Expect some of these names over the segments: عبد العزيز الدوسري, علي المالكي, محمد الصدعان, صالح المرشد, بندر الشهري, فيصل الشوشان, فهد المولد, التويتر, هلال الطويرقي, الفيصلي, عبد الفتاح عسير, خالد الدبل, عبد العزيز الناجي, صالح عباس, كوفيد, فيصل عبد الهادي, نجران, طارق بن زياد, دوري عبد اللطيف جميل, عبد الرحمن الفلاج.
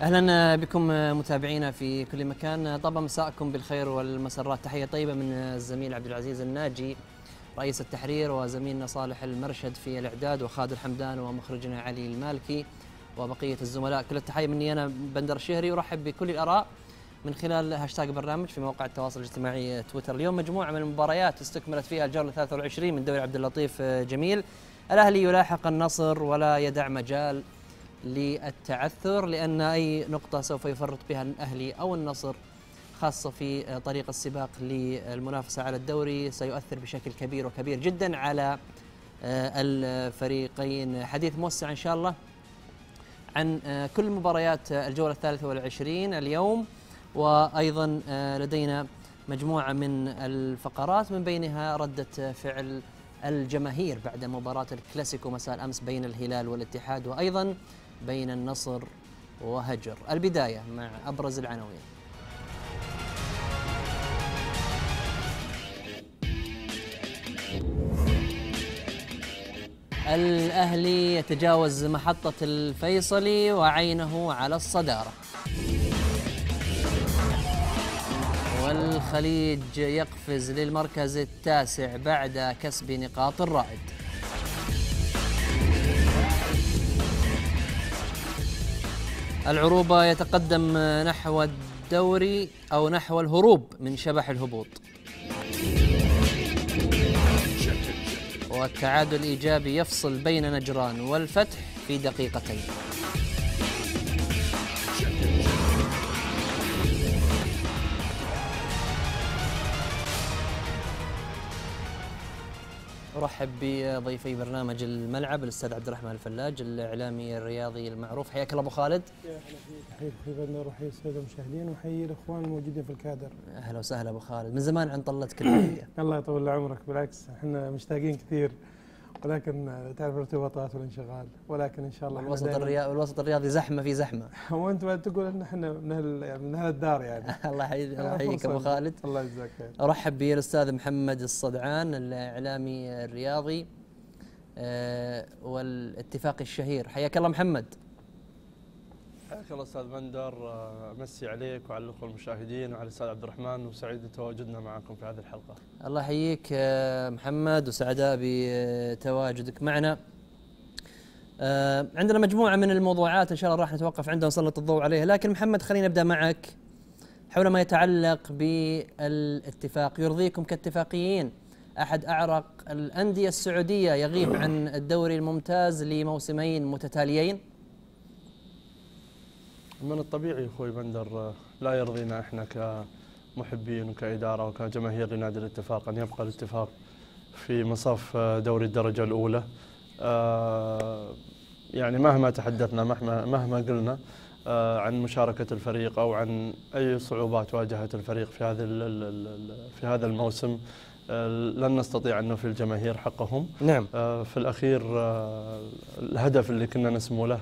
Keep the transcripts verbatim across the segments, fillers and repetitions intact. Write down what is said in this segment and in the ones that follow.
اهلا بكم متابعينا في كل مكان. طاب مساءكم بالخير والمسرات. تحيه طيبه من الزميل عبد العزيز الناجي رئيس التحرير، وزميلنا صالح المرشد في الاعداد، وخالد الحمدان، ومخرجنا علي المالكي، وبقيه الزملاء. كل التحيه مني انا بندر الشهري، ورحب بكل الاراء من خلال هاشتاج برنامج في مواقع التواصل الاجتماعي تويتر. اليوم مجموعه من المباريات استكملت فيها الجوله ثلاثة وعشرين من دوري عبد اللطيف جميل. الاهلي يلاحق النصر ولا يدع مجال للتعثر، لأن أي نقطة سوف يفرط بها الأهلي أو النصر خاصة في طريق السباق للمنافسة على الدوري سيؤثر بشكل كبير وكبير جدا على الفريقين. حديث موسع إن شاء الله عن كل مباريات الجولة الثالثة والعشرين اليوم، وأيضا لدينا مجموعة من الفقرات من بينها ردة فعل الجماهير بعد مباراة الكلاسيكو مساء الأمس بين الهلال والاتحاد، وأيضا بين النصر وهجر. البداية مع أبرز العناوين. الأهلي يتجاوز محطة الفيصلي وعينه على الصدارة. والخليج يقفز للمركز التاسع بعد كسب نقاط الرائد. العروبة يتقدم نحو الدوري أو نحو الهروب من شبح الهبوط. والتعادل الإيجابي يفصل بين نجران والفتح في دقيقتين. أرحب بضيفي برنامج الملعب الأستاذ عبد الرحمن الفلاج الإعلامي الرياضي المعروف. حياك الله أبو خالد. يا أهلا فيك. حياك أخوي بندر، وحيي السادة المشاهدين، وحيي الإخوان الموجودين في الكادر. أهلا وسهلا أبو خالد، من زمان عن طلتك الحقيقة. الله يطول عمرك، بالعكس احنا مشتاقين كثير، ولكن تعرف الارتباطات والانشغال، ولكن إن شاء الله الوسط الرياضي الوسط الرياضي زحمة في زحمة. وأنت تقول إن احنا من أهل من أهل الدار يعني. الله يحييك الله يحييك أبو خالد. الله يجزاك خير. أرحب بالأستاذ محمد الصدعان الإعلامي الرياضي أه والاتفاق الشهير. حياك الله محمد. حياك الله أستاذ بندر، أمسي عليك وعلى الأخوة المشاهدين وعلى الأستاذ عبد الرحمن، وسعيد بتواجدنا معكم في هذه الحلقة. الله يحييك محمد، وسعداء بتواجدك معنا. عندنا مجموعة من الموضوعات إن شاء الله راح نتوقف عندها ونسلط الضوء عليها، لكن محمد خلينا نبدأ معك حول ما يتعلق بالاتفاق. يرضيكم كاتفاقيين أحد أعرق الأندية السعودية يغيب عن الدوري الممتاز لموسمين متتاليين؟ من الطبيعي اخوي بندر، لا يرضينا احنا كمحبين وكاداره وكجماهير لنادي الاتفاق ان يبقى الاتفاق في مصاف دوري الدرجه الاولى. يعني مهما تحدثنا مهما مهما قلنا عن مشاركه الفريق او عن اي صعوبات واجهت الفريق في هذا في هذا الموسم، لن نستطيع أن نوفي الجماهير حقهم. نعم. في الاخير الهدف اللي كنا نسمو له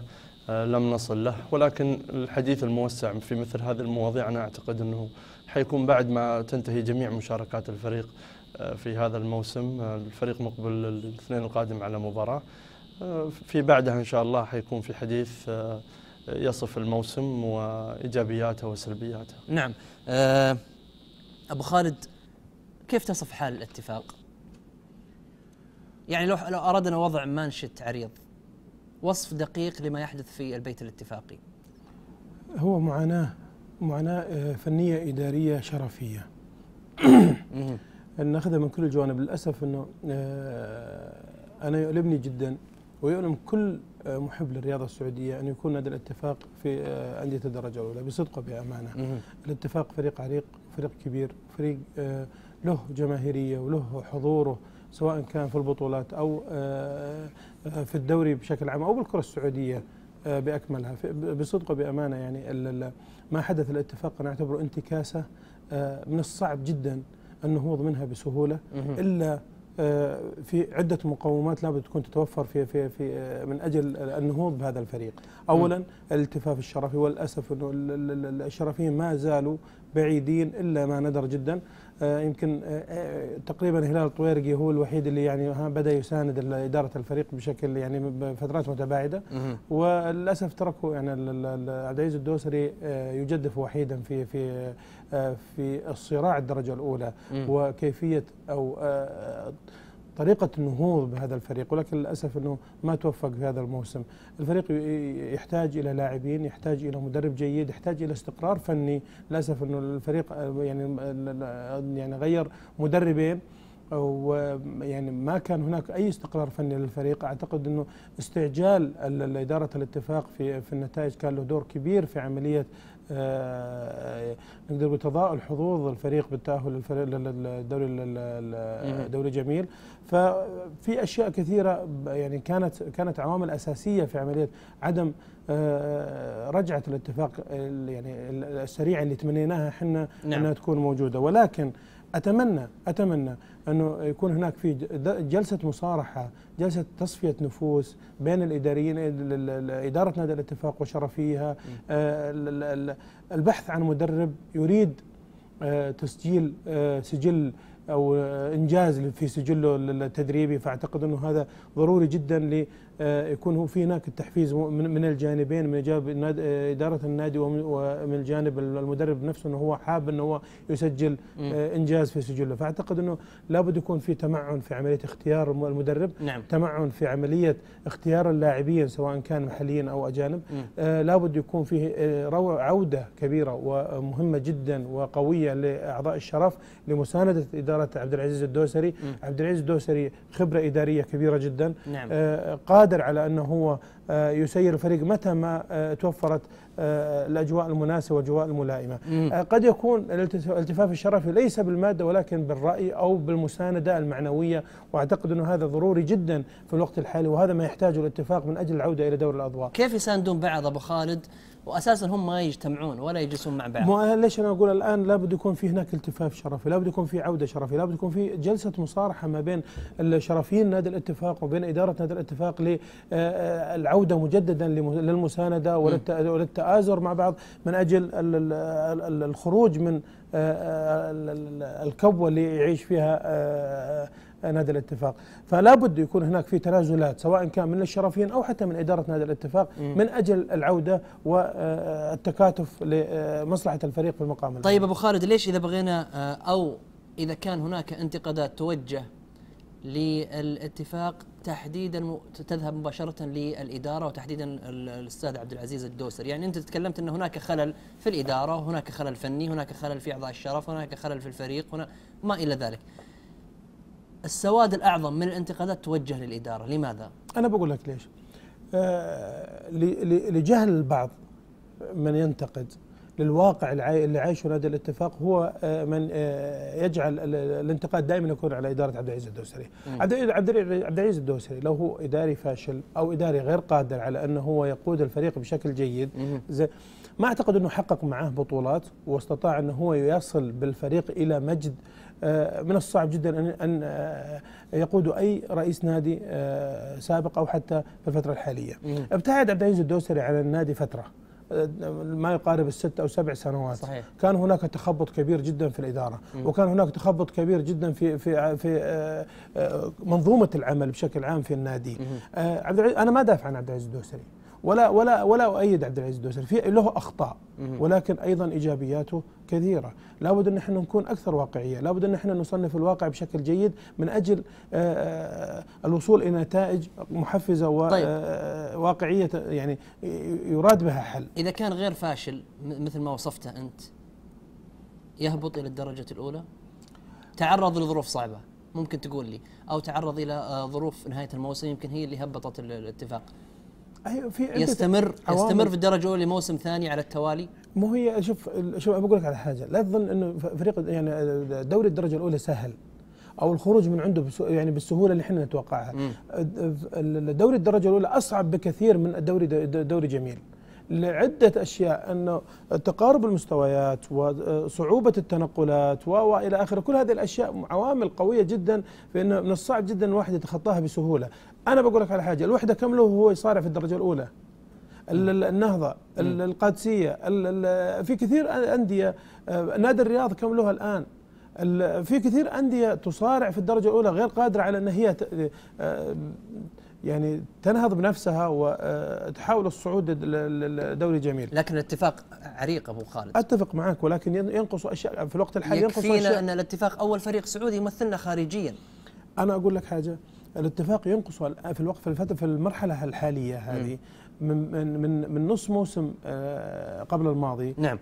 لم نصل له، ولكن الحديث الموسع في مثل هذه المواضيع أنا أعتقد أنه حيكون بعد ما تنتهي جميع مشاركات الفريق في هذا الموسم. الفريق مقبل الاثنين القادم على مباراة، في بعدها إن شاء الله حيكون في حديث يصف الموسم وإيجابياته وسلبياته. نعم. أبو خالد، كيف تصف حال الاتفاق؟ يعني لو أردنا وضع منشد تعريض، وصف دقيق لما يحدث في البيت الاتفاقي. هو معاناة معاناة فنية إدارية شرفية ناخذها من كل الجوانب. للأسف أنه أنا يؤلمني جدا ويؤلم كل محب للرياضة السعودية أن يكون نادي الاتفاق في أندية الدرجة الأولى، بصدق وبأمانة. الاتفاق فريق عريق، فريق كبير، فريق له جماهيرية وله حضوره، سواء كان في البطولات أو في الدوري بشكل عام أو بالكرة السعودية بأكملها. بصدق وبأمانة يعني ما حدث الاتفاق أنا أعتبره انتكاسة من الصعب جدا النهوض منها بسهولة، إلا في عدة مقومات لابد تكون تتوفر في في في من أجل النهوض بهذا الفريق. أولا الالتفاف الشرفي، والأسف أنه الشرفيين ما زالوا بعيدين إلا ما ندر جدا. يمكن تقريبا هلال الطويرقي هو الوحيد اللي يعني بدا يساند اداره الفريق بشكل يعني بفترات متباعده، وللاسف تركوا يعني عبد العزيز الدوسري يجدف وحيدا في في في الصراع الدرجه الاولى وكيفيه او طريقة النهوض بهذا الفريق، ولكن للأسف أنه ما توفق في هذا الموسم. الفريق يحتاج إلى لاعبين، يحتاج إلى مدرب جيد، يحتاج إلى استقرار فني. للأسف أنه الفريق يعني يعني غير مدربين ويعني ما كان هناك أي استقرار فني للفريق. أعتقد أنه استعجال إدارة الاتفاق في في النتائج كان له دور كبير في عملية نقدر بتضاءل حظوظ الفريق بالتأهل للدوري الدوري جميل. ففي اشياء كثيره يعني كانت كانت عوامل اساسيه في عمليه عدم رجعه الاتفاق يعني السريعه اللي تمنيناها احنا نعم. انها تكون موجوده، ولكن اتمنى اتمنى انه يكون هناك في جلسه مصارحه، جلسه تصفيه نفوس بين الاداريين، اداره نادي الاتفاق وشرفيها، البحث عن مدرب يريد تسجيل سجل او انجاز في سجله التدريبي. فاعتقد انه هذا ضروري جدا ليكون هو في هناك التحفيز من الجانبين، من جانب اداره النادي ومن الجانب المدرب نفسه انه هو حاب انه هو يسجل انجاز في سجله. فاعتقد انه لابد يكون في تمعن في عمليه اختيار المدرب، نعم. تمعن في عمليه اختيار اللاعبين سواء كان محليين او اجانب، آه لابد يكون فيه عوده كبيره ومهمه جدا وقويه لاعضاء الشرف لمسانده اداره عبد العزيز الدوسري. مم. عبد العزيز الدوسري خبرة إدارية كبيرة جدا، نعم. آه قادر على أنه هو آه يسير الفريق متى ما آه توفرت آه الأجواء المناسبة والأجواء الملائمة. آه قد يكون الالتفاف الشرفي ليس بالمادة ولكن بالرأي أو بالمساندة المعنوية، وأعتقد أنه هذا ضروري جدا في الوقت الحالي، وهذا ما يحتاجه الاتفاق من أجل العودة إلى دوري الأضواء. كيف يساندون بعض أبو خالد؟ واساسا هم ما يجتمعون ولا يجلسون مع بعض. ما ليش انا اقول الان لابد يكون في هناك التفاف شرفي، لابد يكون في عوده شرفي، لابد يكون في جلسه مصارحه ما بين الشرفيين نادي الاتفاق وبين اداره نادي الاتفاق للعوده مجددا للمسانده وللتآزر مع بعض من اجل الخروج من الكبوه اللي يعيش فيها نادي الاتفاق. فلا بد يكون هناك في تنازلات سواء كان من الشرفيين او حتى من اداره نادي الاتفاق م. من اجل العوده والتكاتف لمصلحه الفريق في المقام الأول. طيب ابو خالد، ليش اذا بغينا او اذا كان هناك انتقادات توجه للاتفاق تحديدا تذهب مباشره للاداره وتحديدا الاستاذ عبد العزيز الدوسري؟ يعني انت تكلمت ان هناك خلل في الاداره، هناك خلل فني، هناك خلل في اعضاء الشرف، هناك خلل في الفريق، هنا ما الى ذلك. السواد الأعظم من الانتقادات توجه للإدارة، لماذا؟ أنا بقول لك ليش. آه لجهل البعض من ينتقد للواقع اللي عايشه نادي الاتفاق هو آه من آه يجعل الانتقاد دائما يكون على إدارة عبد العزيز الدوسري. عبد العزيز الدوسري لو هو إداري فاشل أو إداري غير قادر على أنه هو يقود الفريق بشكل جيد، زي ما أعتقد أنه حقق معاه بطولات واستطاع أنه هو يصل بالفريق إلى مجد من الصعب جدا أن يقود أي رئيس نادي سابق أو حتى في الفترة الحالية. ابتعد عبد العزيز الدوسري عن النادي فترة ما يقارب الست أو سبع سنوات، صحيح. كان هناك تخبط كبير جدا في الإدارة، م. وكان هناك تخبط كبير جدا في في في منظومة العمل بشكل عام في النادي. عبد العزيز، أنا ما دافع عن عبد العزيز الدوسري ولا ولا ولا أؤيد عبد العزيز الدوسري، في له أخطاء ولكن أيضا إيجابياته كثيرة. لابد أن نحن نكون أكثر واقعية، لابد أن نحن نصنف الواقع بشكل جيد من أجل الوصول إلى نتائج محفزة وواقعية يعني يراد بها حل. إذا كان غير فاشل مثل ما وصفته أنت، يهبط إلى الدرجة الأولى، تعرض لظروف صعبة ممكن تقول لي، أو تعرض إلى ظروف نهاية الموسم يمكن هي اللي هبطت الاتفاق، في يستمر يستمر في الدرجه الاولى لموسم ثاني على التوالي. مو هي شوف شوف بقول لك على حاجه، لا تظن انه فريق يعني دوري الدرجه الاولى سهل او الخروج من عنده يعني بالسهوله اللي احنا نتوقعها. دوري الدرجه الاولى اصعب بكثير من الدوري دوري جميل لعده اشياء، انه تقارب المستويات وصعوبه التنقلات والى اخره، كل هذه الاشياء عوامل قويه جدا في انه من الصعب جدا الواحد يتخطاها بسهوله. انا بقول لك على حاجه، الوحده كم له هو يصارع في الدرجه الاولى؟ النهضه، القادسيه، في كثير انديه، نادي الرياض كم لها الان؟ في كثير أندية تصارع في الدرجة الأولى غير قادرة على أن هي يعني تنهض بنفسها وتحاول الصعود لدوري جميل. لكن الاتفاق عريق أبو خالد. أتفق معك، ولكن ينقص أشياء في الوقت الحالي. يكفينا أن الاتفاق أول فريق سعودي يمثلنا خارجيا. أنا أقول لك حاجة، الاتفاق ينقص في الوقت في المرحلة الحالية هذه م. من من من نص موسم قبل الماضي، نعم،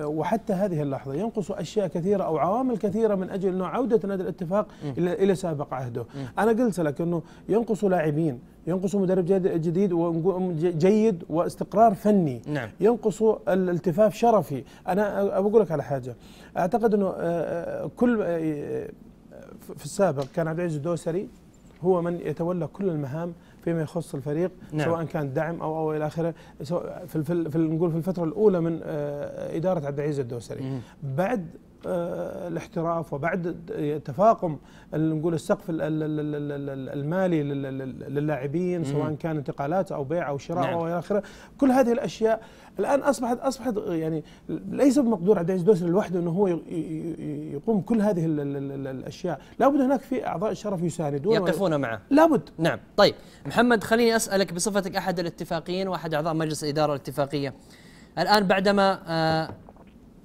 وحتى هذه اللحظه ينقص اشياء كثيره او عوامل كثيره من اجل انه عوده نادي الاتفاق م. الى سابق عهده. م. انا قلت لك انه ينقص لاعبين، ينقص مدرب جديد وجيد واستقرار فني، نعم، ينقص الالتفاف شرفي. انا بقول لك على حاجه، اعتقد انه كل في السابق كان عبد العزيز الدوسري هو من يتولى كل المهام فيما يخص الفريق، نعم، سواء كان دعم او او الى اخره، سواء في في نقول في الفتره الاولى من اداره عبد العزيز الدوسري. مم. بعد الاحتراف وبعد تفاقم نقول السقف المالي للاعبين، سواء كان انتقالات او بيع او شراء، نعم، او الى اخره، كل هذه الاشياء الان اصبحت اصبحت يعني ليس بمقدور عبد العزيز الدوسري لوحده انه هو يقوم كل هذه الاشياء، لابد هناك في اعضاء الشرف يساندون يقفون و... معه، لابد، نعم. طيب محمد، خليني اسالك بصفتك احد الاتفاقيين واحد اعضاء مجلس الاداره الاتفاقيه، الان بعدما آه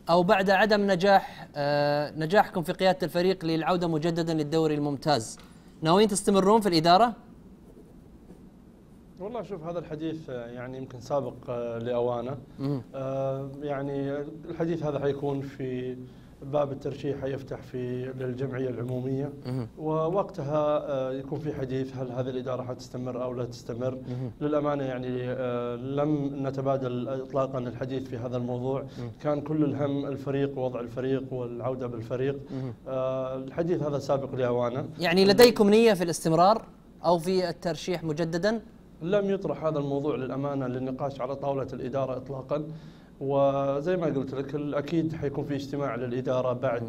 أو بعد عدم نجاح آه نجاحكم في قيادة الفريق للعودة مجددا للدوري الممتاز، ناويين تستمرون في الإدارة؟ والله شوف، هذا الحديث يعني يمكن سابق آه لأوانه. آه يعني الحديث هذا حيكون في باب الترشيح، حيفتح في للجمعية العمومية، ووقتها آه يكون في حديث هل هذه الإدارة حتستمر أو لا تستمر. مه. للأمانة يعني آه لم نتبادل إطلاقا الحديث في هذا الموضوع. مه. كان كل الهم الفريق ووضع الفريق والعودة بالفريق. آه الحديث هذا سابق لأوانه. يعني لديكم نية في الاستمرار أو في الترشيح مجددا؟ لم يطرح هذا الموضوع للأمانة للنقاش على طاولة الإدارة إطلاقا، وزي ما قلت لك اكيد حيكون في اجتماع للاداره بعد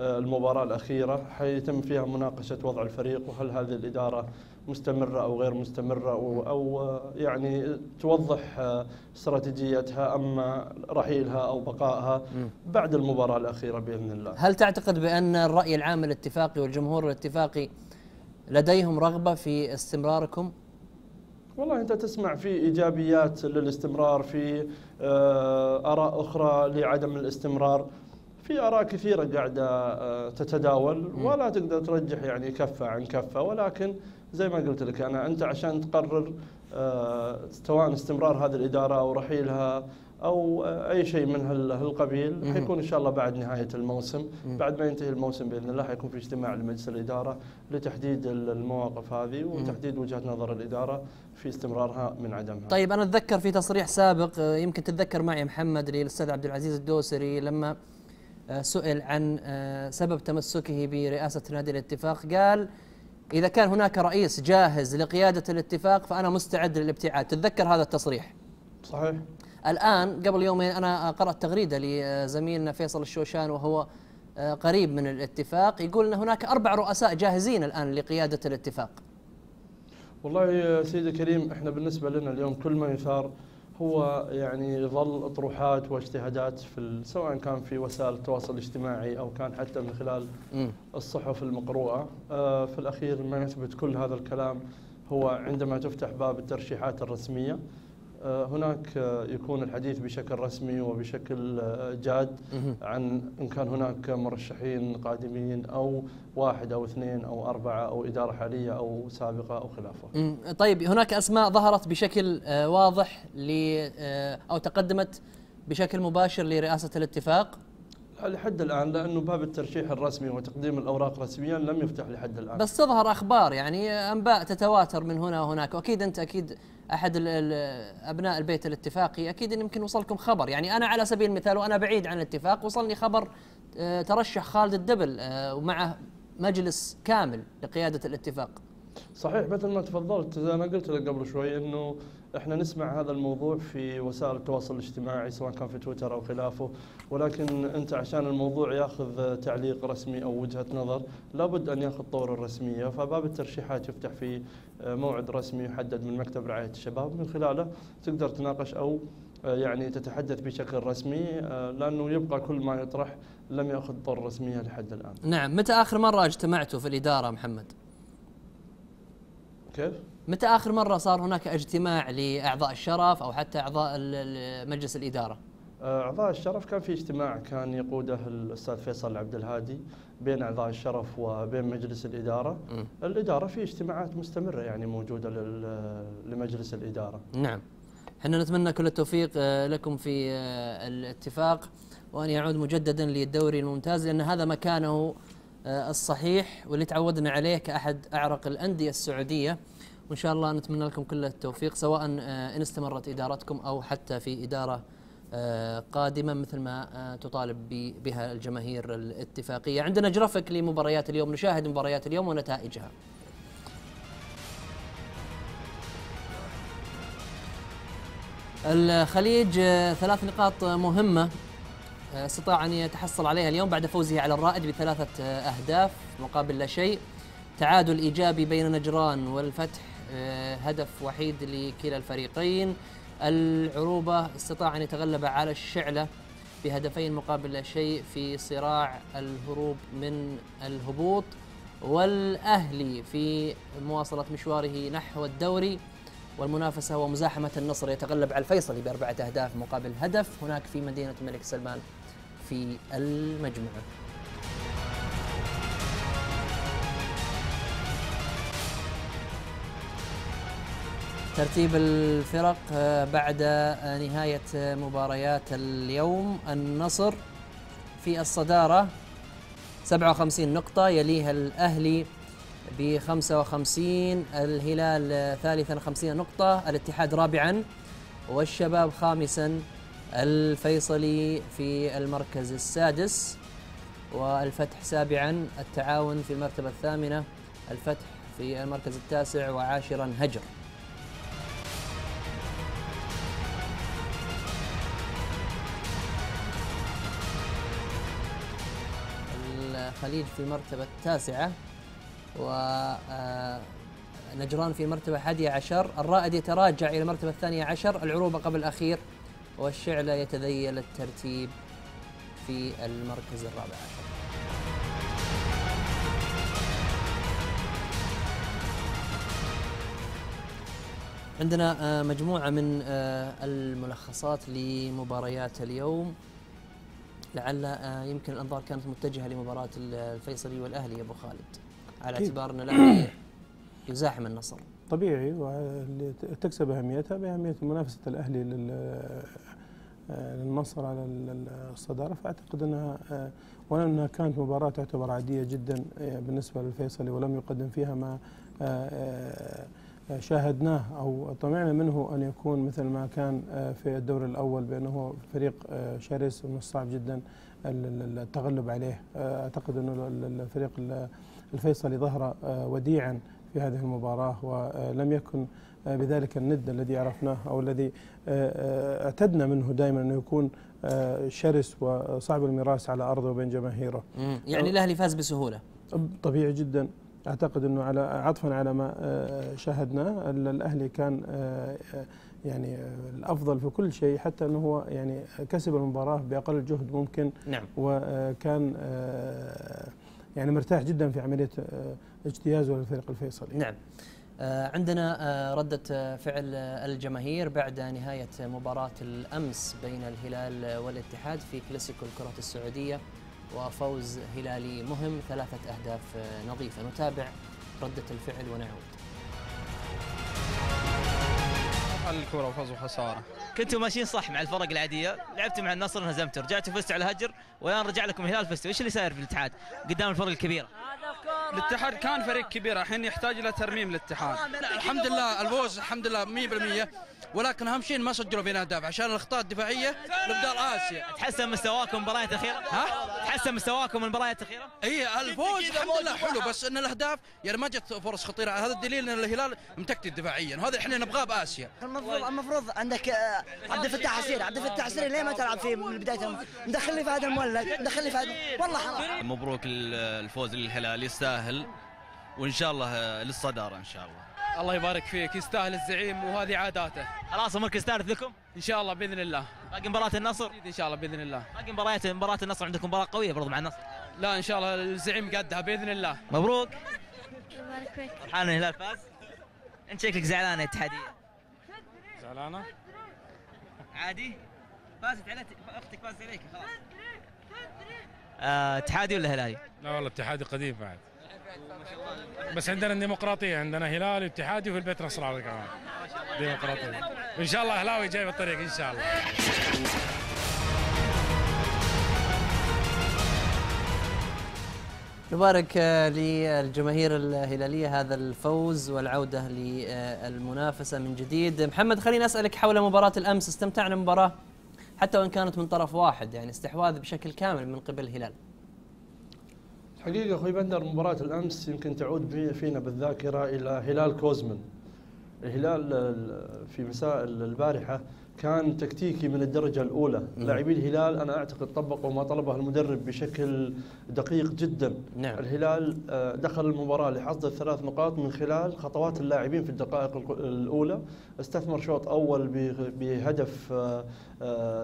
المباراه الاخيره حيتم فيها مناقشه وضع الفريق وهل هذه الاداره مستمره او غير مستمره او يعني توضح استراتيجيتها اما رحيلها او بقائها بعد المباراه الاخيره باذن الله. هل تعتقد بان الراي العام الاتفاقي والجمهور الاتفاقي لديهم رغبه في استمراركم؟ والله أنت تسمع في إيجابيات للاستمرار، في آراء أخرى لعدم الاستمرار، في آراء كثيرة قاعدة تتداول ولا تقدر ترجح يعني كفة عن كفة، ولكن زي ما قلت لك أنا أنت عشان تقرر سواء استمرار هذه الإدارة أو رحيلها أو أي شيء من هالقبيل حيكون إن شاء الله بعد نهاية الموسم، بعد ما ينتهي الموسم بإذن الله حيكون في اجتماع لمجلس الإدارة لتحديد المواقف هذه وتحديد وجهة نظر الإدارة في استمرارها من عدمها. طيب أنا أتذكر في تصريح سابق يمكن تتذكر معي محمد للأستاذ عبد العزيز الدوسري لما سئل عن سبب تمسكه برئاسة نادي الاتفاق، قال إذا كان هناك رئيس جاهز لقيادة الاتفاق فأنا مستعد للابتعاد. تتذكر هذا التصريح؟ صحيح. الآن قبل يومين أنا قرأت تغريدة لزميلنا فيصل الشوشان وهو قريب من الاتفاق يقول أن هناك أربع رؤساء جاهزين الآن لقيادة الاتفاق. والله يا سيدي الكريم، إحنا بالنسبة لنا اليوم كل ما يثار هو يعني ظل أطروحات واجتهادات في سواء كان في وسائل التواصل الاجتماعي أو كان حتى من خلال الصحف المقروءة. في الأخير ما يثبت كل هذا الكلام هو عندما تفتح باب الترشيحات الرسمية هناك يكون الحديث بشكل رسمي وبشكل جاد عن إن كان هناك مرشحين قادمين أو واحد أو اثنين أو أربعة أو إدارة حالية أو سابقة أو خلافه. طيب هناك أسماء ظهرت بشكل واضح أو تقدمت بشكل مباشر لرئاسة الاتفاق؟ لحد الآن لأنه باب الترشيح الرسمي وتقديم الأوراق رسميا لم يفتح لحد الآن، بس تظهر أخبار يعني أنباء تتواتر من هنا وهناك، وأكيد أنت أكيد أحد أبناء البيت الاتفاقي أكيد أن يمكن وصلكم خبر. يعني أنا على سبيل المثال وأنا بعيد عن الاتفاق وصلني خبر ترشح خالد الدبل ومعه مجلس كامل لقيادة الاتفاق. صحيح، مثل ما تفضلت أنا قلت لك قبل شوي أنه احنا نسمع هذا الموضوع في وسائل التواصل الاجتماعي سواء كان في تويتر او خلافه، ولكن انت عشان الموضوع ياخذ تعليق رسمي او وجهه نظر لابد ان ياخذ طور الرسميه، فباب الترشيحات يفتح في موعد رسمي يحدد من مكتب رعايه الشباب من خلاله تقدر تناقش او يعني تتحدث بشكل رسمي، لأنه يبقى كل ما يطرح لم يأخذ طر رسمية لحد الآن. نعم، متى آخر مرة اجتمعتوا في الإدارة محمد؟ كيف؟ متى آخر مرة صار هناك اجتماع لأعضاء الشرف أو حتى أعضاء مجلس الإدارة؟ أعضاء الشرف كان في اجتماع كان يقوده الأستاذ فيصل عبد الهادي بين أعضاء الشرف وبين مجلس الإدارة. م. الإدارة في اجتماعات مستمرة يعني موجودة لمجلس الإدارة. نعم، احنا نتمنى كل التوفيق لكم في الاتفاق، وأن يعود مجددا للدوري الممتاز، لأن هذا مكانه الصحيح واللي تعودنا عليه كأحد أعرق الأندية السعودية. وإن شاء الله نتمنى لكم كل التوفيق، سواء إن استمرت إدارتكم أو حتى في إدارة قادمة مثل ما تطالب بها الجماهير الاتفاقية. عندنا جرافيك لمباريات اليوم، نشاهد مباريات اليوم ونتائجها. الخليج ثلاث نقاط مهمة استطاع أن يتحصل عليها اليوم بعد فوزه على الرائد بثلاثة أهداف مقابل لا شيء. تعادل إيجابي بين نجران والفتح، هدف وحيد لكلا الفريقين. العروبة استطاع أن يتغلب على الشعلة بهدفين مقابل لا شيء في صراع الهروب من الهبوط. والأهلي في مواصلة مشواره نحو الدوري والمنافسة ومزاحمة النصر، يتغلب على الفيصلي بأربعة أهداف مقابل هدف هناك في مدينة الملك سلمان في المجموعة. ترتيب الفرق بعد نهاية مباريات اليوم: النصر في الصدارة سبعة وخمسين نقطة، يليها الأهلي ب خمسة وخمسين، الهلال ثالثا خمسين نقطة، الاتحاد رابعا والشباب خامسا، الفيصلي في المركز السادس والفتح سابعا، التعاون في المرتبة الثامنة، الفتح في المركز التاسع، وعاشرا هجر. الخليج في المرتبة التاسعة ونجران في المرتبة الحادية عشر، الرائد يتراجع إلى المرتبة الثانية عشر، العروبة قبل الأخير، والشعلة يتذيل الترتيب في المركز الرابع عشر. عندنا مجموعة من الملخصات لمباريات اليوم. لعل يمكن الأنظار كانت متجهة لمباراة الفيصلي والأهلي يا أبو خالد، على اعتبار أن الأهلي يزاحم النصر طبيعي، وتكسب أهميتها بأهمية منافسة الأهلي للنصر على الصدارة. فأعتقد أنها ولو أنها كانت مباراة تعتبر عادية جدا بالنسبة للفيصلي ولم يقدم فيها ما شاهدناه أو طمعنا منه أن يكون مثل ما كان في الدور الأول، بأنه فريق شرس ومن الصعب جدا التغلب عليه. أعتقد أنه الفريق الفيصلي ظهر وديعا في هذه المباراة، ولم يكن بذلك الند الذي عرفناه أو الذي اعتدنا منه دائما، أنه يكون شرس وصعب المراس على أرضه وبين جماهيره. يعني الأهلي فاز بسهولة طبيعي جدا. أعتقد أنه على عطفا على ما شاهدناه، الأهلي كان يعني الأفضل في كل شيء، حتى أنه هو يعني كسب المباراة بأقل جهد ممكن. نعم. وكان يعني مرتاح جدا في عملية اجتيازه للفريق الفيصلي. نعم. عندنا ردة فعل الجماهير بعد نهاية مباراة الأمس بين الهلال والاتحاد في كلاسيكو الكرة السعودية، وفوز هلالي مهم ثلاثة أهداف نظيفة. نتابع ردة الفعل ونعود. على الكرة وفوز وخسارة. كنتوا ماشيين صح مع الفرق العادية، لعبتوا مع النصر انهزمتوا، رجعتوا فزتوا على الهجر، والآن رجع لكم الهلال فزتوا، ايش اللي صاير في الاتحاد قدام الفرق الكبيرة؟ الاتحاد كان فريق كبير، الحين يحتاج إلى ترميم الاتحاد. الحمد لله الفوز الحمد لله مية بالمية، ولكن أهم شيء ما سجلوا فينا أهداف عشان الأخطاء الدفاعية لمدار آسيا. تحسن مستواكم المباراة الأخيرة؟ ها؟ تحسن مستواكم المباراة الأخيرة؟ إي الفوز الحمد لله حلو، بس إن الأهداف يعني ما جت فرص خطيرة، هذا الدليل إن الهلال متكتل دفاعيا، وهذا احنا نبغاه بآسيا. المفروض المفروض عندك عبد الفتاح عسير، عبد الفتاح عسير ليه ما تلعب فيه من بداية؟ مدخل لي فهد المولد، مدخل لي فهد، والله حرام. مبروك الفوز للهلال، يستاهل، وإن شاء الله للصدارة إن شاء الله. الله يبارك فيك، يستاهل الزعيم وهذه عاداته. خلاص المركز الثالث لكم ان شاء الله باذن الله. باقي مباراه النصر ان شاء الله باذن الله. باقي مباريات مباراه النصر عندكم مباراه قويه برضو مع النصر. لا ان شاء الله الزعيم قدها باذن الله. مبروك. الله يبارك فيك. فرحان ان الهلال فاز؟ انت شكلك زعلانه اتحاديه. زعلانه؟ عادي؟ فازت عليك اختك، فازت عليك خلاص. اتحادي ولا هلالي؟ لا والله اتحادي قديم بعد. بس عندنا الديمقراطيه، عندنا هلالي واتحادي وفي البيت نصر على كمان ديمقراطيه. ان شاء الله اهلاوي جاي بالطريق ان شاء الله. يبارك للجماهير الهلاليه هذا الفوز والعوده للمنافسه من جديد. محمد خليني اسالك حول مباراه الامس، استمتعنا بمباراه حتى وان كانت من طرف واحد، يعني استحواذ بشكل كامل من قبل الهلال. حقيقة أخوي بندر، مباراة الأمس يمكن تعود فينا بالذاكرة إلى هلال كوزمن. الهلال في مساء البارحة كان تكتيكي من الدرجة الأولى، لاعبي الهلال أنا أعتقد طبقوا ما طلبه المدرب بشكل دقيق جدا. نعم. الهلال دخل المباراة لحصد الثلاث نقاط من خلال خطوات اللاعبين في الدقائق الأولى، استثمر شوط أول بهدف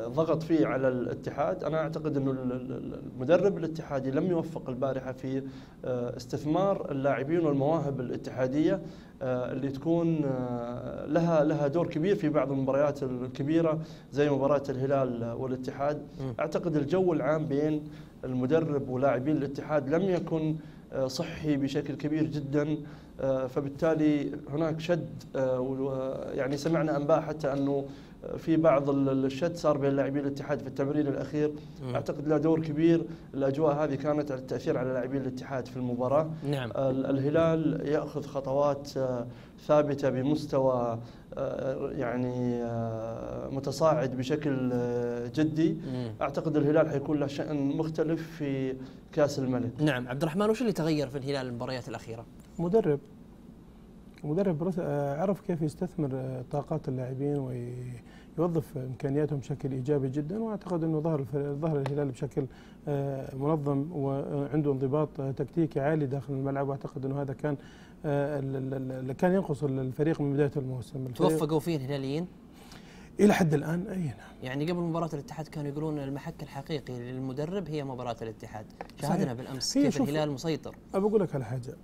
ضغط فيه على الاتحاد. أنا أعتقد أنه المدرب الاتحادي لم يوفق البارحة في استثمار اللاعبين والمواهب الاتحادية اللي تكون لها لها دور كبير في بعض المباريات الكبيرة زي مباراة الهلال والاتحاد. أعتقد الجو العام بين المدرب ولاعبين الاتحاد لم يكن صحي بشكل كبير جدا، فبالتالي هناك شد، ويعني سمعنا أنباء حتى أنه في بعض الشد صار بين لاعبي الاتحاد في التمرين الاخير. مم. اعتقد له دور كبير، الاجواء هذه كانت على التاثير على لاعبي الاتحاد في المباراه. نعم. الهلال ياخذ خطوات ثابته بمستوى يعني متصاعد بشكل جدي. مم. اعتقد الهلال حيكون له شأن مختلف في كاس الملك. نعم. عبد الرحمن، وش اللي تغير في الهلال المباريات الاخيره؟ مدرب المدرب عرف كيف يستثمر طاقات اللاعبين ويوظف امكانياتهم بشكل ايجابي جدا، واعتقد انه ظهر ظهر الهلال بشكل منظم وعنده انضباط تكتيكي عالي داخل الملعب، واعتقد انه هذا كان اللي كان ينقص الفريق من بدايه الموسم. توفقوا فيه الهلاليين؟ الى حد الان اي نعم. يعني قبل مباراه الاتحاد كانوا يقولون المحك الحقيقي للمدرب هي مباراه الاتحاد، شاهدنا بالامس كيف الهلال مسيطر. ابى اقول لك على حاجه،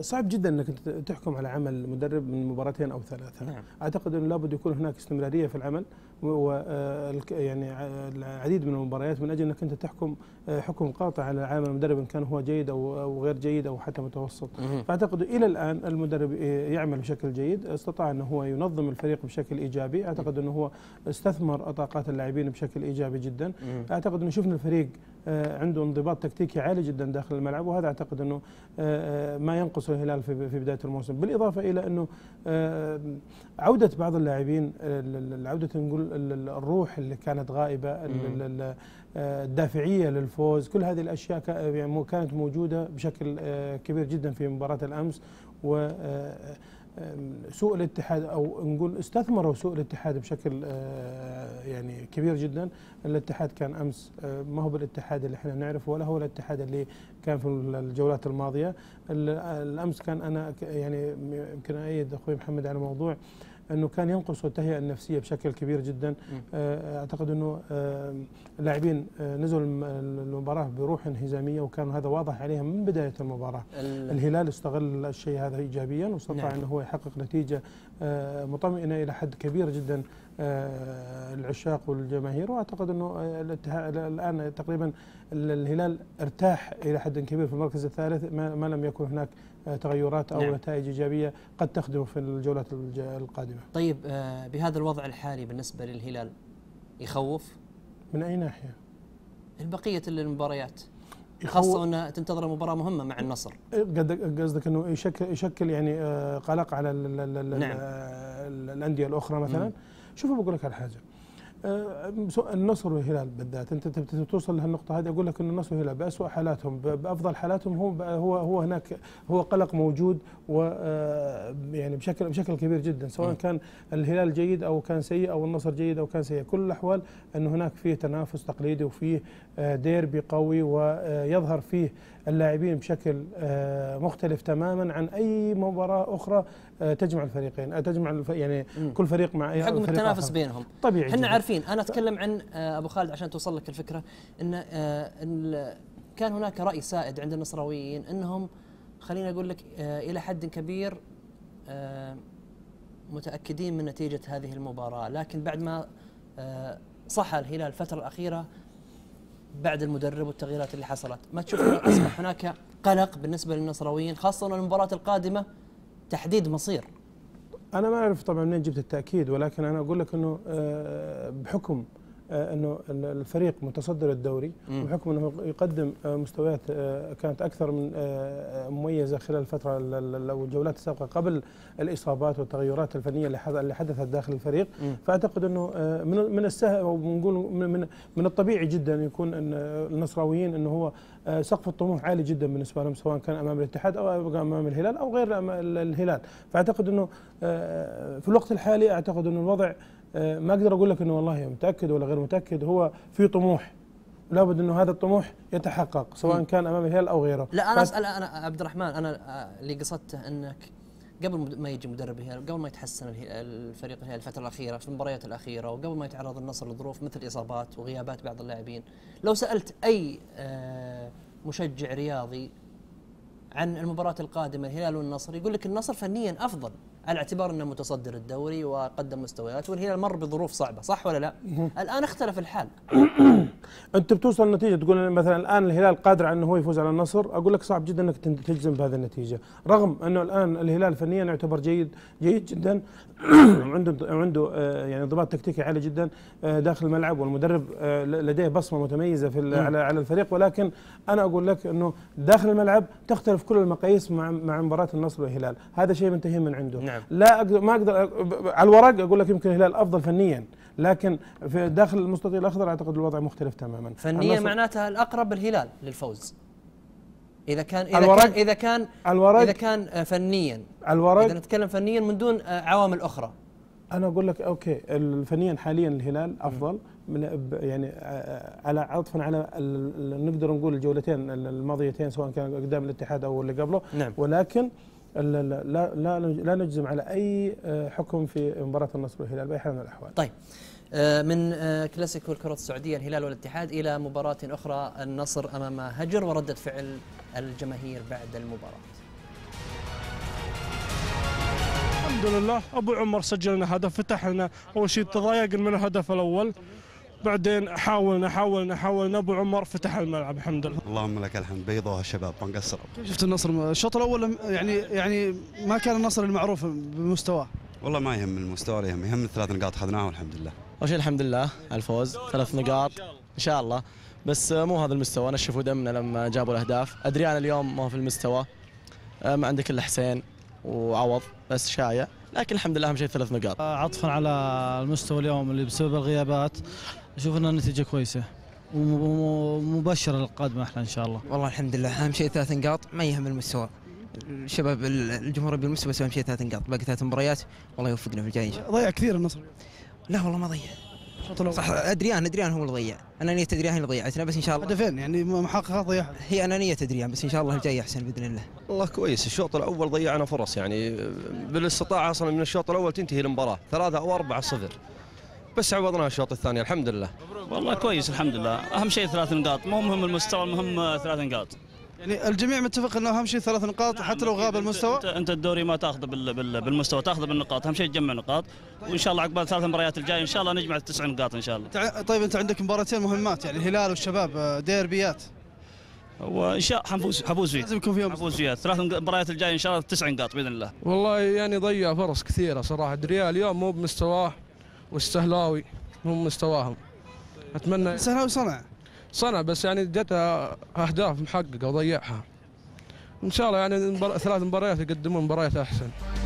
صعب جدا انك تحكم على عمل مدرب من مباراتين او ثلاثه. نعم. اعتقد انه لابد يكون هناك استمراريه في العمل، و يعني العديد من المباريات من اجل انك انت تحكم حكم قاطع على عمل المدرب ان كان هو جيد او غير جيد او حتى متوسط. مم. فاعتقد الى الان المدرب يعمل بشكل جيد، استطاع انه هو ينظم الفريق بشكل ايجابي، اعتقد انه هو استثمر طاقات اللاعبين بشكل ايجابي جدا. مم. اعتقد انه شفنا الفريق عنده انضباط تكتيكي عالي جدا داخل الملعب، وهذا اعتقد انه ما ينقص الهلال في بدايه الموسم، بالاضافه الى انه عوده بعض اللاعبين، عوده نقول الروح اللي كانت غائبه، الدافعيه للفوز، كل هذه الاشياء كانت موجوده بشكل كبير جدا في مباراه الامس، و سوء الاتحاد او نقول استثمروا سوء الاتحاد بشكل يعني كبير جدا. الاتحاد كان امس ما هو بالاتحاد اللي احنا نعرفه ولا هو الاتحاد اللي كان في الجولات الماضيه. الامس كان انا يعني يمكن ايد اخوي محمد على موضوع انه كان ينقص التهيئه النفسيه بشكل كبير جدا. اعتقد انه اللاعبين نزلوا المباراه بروح انهزاميه، وكان هذا واضح عليهم من بدايه المباراه. الهلال استغل الشيء هذا ايجابيا واستطاع نعم. انه هو يحقق نتيجه مطمئنه الى حد كبير جدا العشاق والجماهير، واعتقد انه الان تقريبا الهلال ارتاح الى حد كبير في المركز الثالث ما لم يكن هناك تغيرات او نعم. نتائج ايجابيه قد تخدمه في الجولات القادمه. طيب بهذا الوضع الحالي بالنسبه للهلال يخوف؟ من اي ناحيه؟ البقيه المباريات خاصة أن تنتظر مباراة مهمة مع النصر. قصدك أنه يشكل, يشكل يعني قلق على نعم. الأندية الأخرى مثلا. شوف بقول لك على حاجة، النصر والهلال بالذات أنت توصل لهالنقطة هذه، أقول لك أن النصر والهلال بأسوأ حالاتهم بأفضل حالاتهم هو هو هو هناك هو قلق موجود، و يعني بشكل بشكل كبير جدا، سواء كان الهلال جيد أو كان سيء أو النصر جيد أو كان سيء، كل الأحوال أن هناك فيه تنافس تقليدي وفيه ديربي قوي، ويظهر فيه اللاعبين بشكل مختلف تماما عن اي مباراه اخرى تجمع الفريقين، تجمع يعني كل فريق مع اي حقهم التنافس بينهم طبيعي. احنا عارفين، انا اتكلم عن ابو خالد عشان توصل لك الفكره، ان كان هناك راي سائد عند النصراويين انهم خلينا اقول لك الى حد كبير متاكدين من نتيجه هذه المباراه، لكن بعد ما صح الهلال الفتره الاخيره بعد المدرب والتغييرات اللي حصلت، ما تشوف اصبح هناك قلق بالنسبه للنصراويين خاصه المباراه القادمه تحديد مصير؟ انا ما اعرف طبعا منين جبت التاكيد، ولكن انا اقول لك انه بحكم انه الفريق متصدر الدوري وبحكم انه يقدم مستويات كانت اكثر من مميزه خلال الفتره او الجولات السابقه قبل الاصابات والتغيرات الفنيه اللي حدثت داخل الفريق، فاعتقد انه من من السهل او بنقول من من الطبيعي جدا يكون النصراويين انه هو سقف الطموح عالي جدا بالنسبه لهم، سواء كان امام الاتحاد او امام الهلال او غير الهلال، فاعتقد انه في الوقت الحالي اعتقد انه الوضع ما اقدر اقول لك انه والله متاكد ولا غير متاكد، هو في طموح لابد انه هذا الطموح يتحقق سواء كان امام الهلال او غيره. لا انا اسال انا عبد الرحمن، انا اللي قصدته انك قبل ما يجي مدرب الهلال، قبل ما يتحسن الفريق الهلال الفتره الاخيره في المباريات الاخيره، وقبل ما يتعرض النصر لظروف مثل اصابات وغيابات بعض اللاعبين، لو سالت اي مشجع رياضي عن المباراه القادمه الهلال والنصر يقول لك النصر فنيا افضل على اعتبار انه متصدر الدوري وقدم مستويات، والهلال مر بظروف صعبه، صح ولا لا؟ الان اختلف الحال. انت بتوصل لنتيجه تقول مثلا الان الهلال قادر على انه هو يفوز على النصر، اقول لك صعب جدا انك تلتزم بهذه النتيجه، رغم انه الان الهلال فنيا يعتبر جيد جيد جدا وعنده عنده يعني انضباط تكتيكي عالي جدا داخل الملعب، والمدرب لديه بصمه متميزه في على على الفريق، ولكن انا اقول لك انه داخل الملعب تختلف كل المقاييس مع مع مباراه النصر والهلال، هذا شيء منتهي من عنده. لا أقدر ما اقدر على الورق اقول لك يمكن الهلال افضل فنيا، لكن في داخل المستطيل الاخضر اعتقد الوضع مختلف تماما. فنيا معناتها الاقرب الهلال للفوز. اذا كان اذا كان اذا كان اذا كان فنيا، اذا نتكلم فنيا من دون عوامل اخرى. انا اقول لك اوكي فنيا حاليا الهلال افضل من يعني على عطفا على نقدر نقول الجولتين الماضيتين سواء كان قدام الاتحاد او اللي قبله، نعم. ولكن لا لا لا لا نجزم على اي حكم في مباراه النصر والهلال باي حال من الاحوال. طيب، من كلاسيكو الكره السعوديه الهلال والاتحاد الى مباراه اخرى النصر امام هجر ورده فعل الجماهير بعد المباراه. الحمد لله ابو عمر سجل لنا هدف، فتحنا اول شيء تضايقنا من الهدف الاول، بعدين حاولنا حاولنا حاولنا ابو عمر فتح الملعب الحمد لله. اللهم لك الحمد، بيضوها الشباب ما نقصر. شفت النصر الشوط الاول يعني يعني ما كان النصر المعروف بمستواه. والله ما يهم المستوى، يهم يهم الثلاث نقاط اخذناها والحمد لله. اول شيء الحمد لله على الفوز، ثلاث نقاط ان شاء الله، بس مو هذا المستوى، نشفوا دمنا لما جابوا الاهداف. ادريان اليوم ما هو في المستوى، ما عندك الا حسين وعوض بس شايع، لكن الحمد لله اهم شيء ثلاث نقاط. عطفا على المستوى اليوم اللي بسبب الغيابات نشوف انها نتيجه كويسه ومبشره للقادمه احنا ان شاء الله. والله الحمد لله اهم شيء ثلاث نقاط، ما يهم المستوى، الشباب الجمهور بالمستوى، بس اهم شيء ثلاث نقاط، باقي ثلاث مباريات والله يوفقنا في الجاي. ضيع كثير النصر؟ لا والله ما ضيع، صح ادريان ادريان هو اللي ضيع، انانيه ادريان اللي ضيعتنا، بس ان شاء الله هدفين يعني محققه ضيع، هي انانيه ادريان، بس ان شاء الله الجاي احسن باذن الله. والله كويس، الشوط الاول ضيعنا فرص يعني بالاستطاعه اصلا من الشوط الاول تنتهي المباراه ثلاثه او اربعه صفر، بس عوضناها الشوط الثاني الحمد لله. والله كويس الحمد لله، اهم شيء ثلاث نقاط، مو مهم المستوى، المهم ثلاث نقاط. يعني الجميع متفق انه اهم شيء ثلاث نقاط، نعم، حتى لو غاب المستوى. انت, انت الدوري ما تاخذه بالمستوى، تاخذه بالنقاط، اهم شيء تجمع نقاط، وان شاء الله عقبال ثلاث مباريات الجايه ان شاء الله نجمع التسع نقاط ان شاء الله. طيب انت عندك مباراتين مهمات يعني الهلال والشباب، ديربيات، وان شاء حنفوز حفوز فيه، لازم يكون فيهم حفوز فيها ثلاث مباريات الجايه ان شاء الله تسع نقاط باذن الله. والله يعني ضيع فرص كثيره صراحه، دريال اليوم مو بمستواه، والسهلاوي هم مستواهم. اتمنى السهلاوي صنع صنع بس يعني جتها اهداف محققه وضيعها. ان شاء الله يعني ثلاث مباريات يقدمون مباريات احسن.